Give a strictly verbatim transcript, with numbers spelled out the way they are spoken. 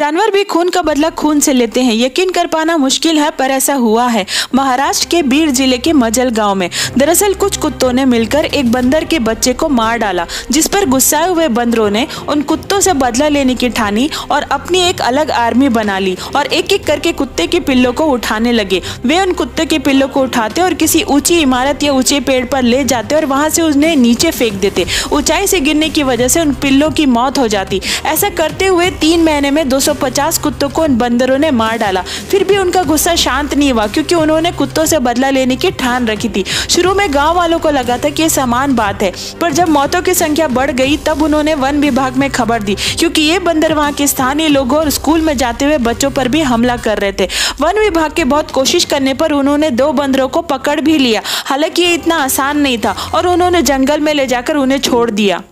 जानवर भी खून का बदला खून से लेते हैं, यकीन कर पाना मुश्किल है पर ऐसा हुआ है महाराष्ट्र के बीड जिले के मजल गांव में। दरअसल कुछ कुत्तों ने मिलकर एक बंदर के बच्चे को मार डाला, जिस पर गुस्साए हुए बंदरों ने उन कुत्तों से बदला लेने की ठानी और अपनी एक अलग आर्मी बना ली और एक एक करके कुत्ते के पिल्लों को उठाने लगे। वे उन कुत्ते के पिल्लों को उठाते और किसी ऊंची इमारत या ऊंचे पेड़ पर ले जाते और वहां से उन्हें नीचे फेंक देते। ऊंचाई से गिरने की वजह से उन पिल्लों की मौत हो जाती। ऐसा करते हुए तीन महीने में दो सौ पचास कुत्तों को उन बंदरों ने मार डाला। फिर भी उनका गुस्सा शांत नहीं हुआ क्योंकि उन्होंने कुत्तों से बदला लेने की ठान रखी थी। शुरू में गांव वालों को लगा था कि ये सामान्य बात है, पर जब मौतों की संख्या बढ़ गई तब उन्होंने वन विभाग में खबर दी, क्योंकि ये बंदर वहाँ के स्थानीय लोगों और स्कूल में जाते हुए बच्चों पर भी हमला कर रहे थे। वन विभाग के बहुत कोशिश करने पर उन्होंने दो बंदरों को पकड़ भी लिया, हालांकि ये इतना आसान नहीं था और उन्होंने जंगल में ले जाकर उन्हें छोड़ दिया।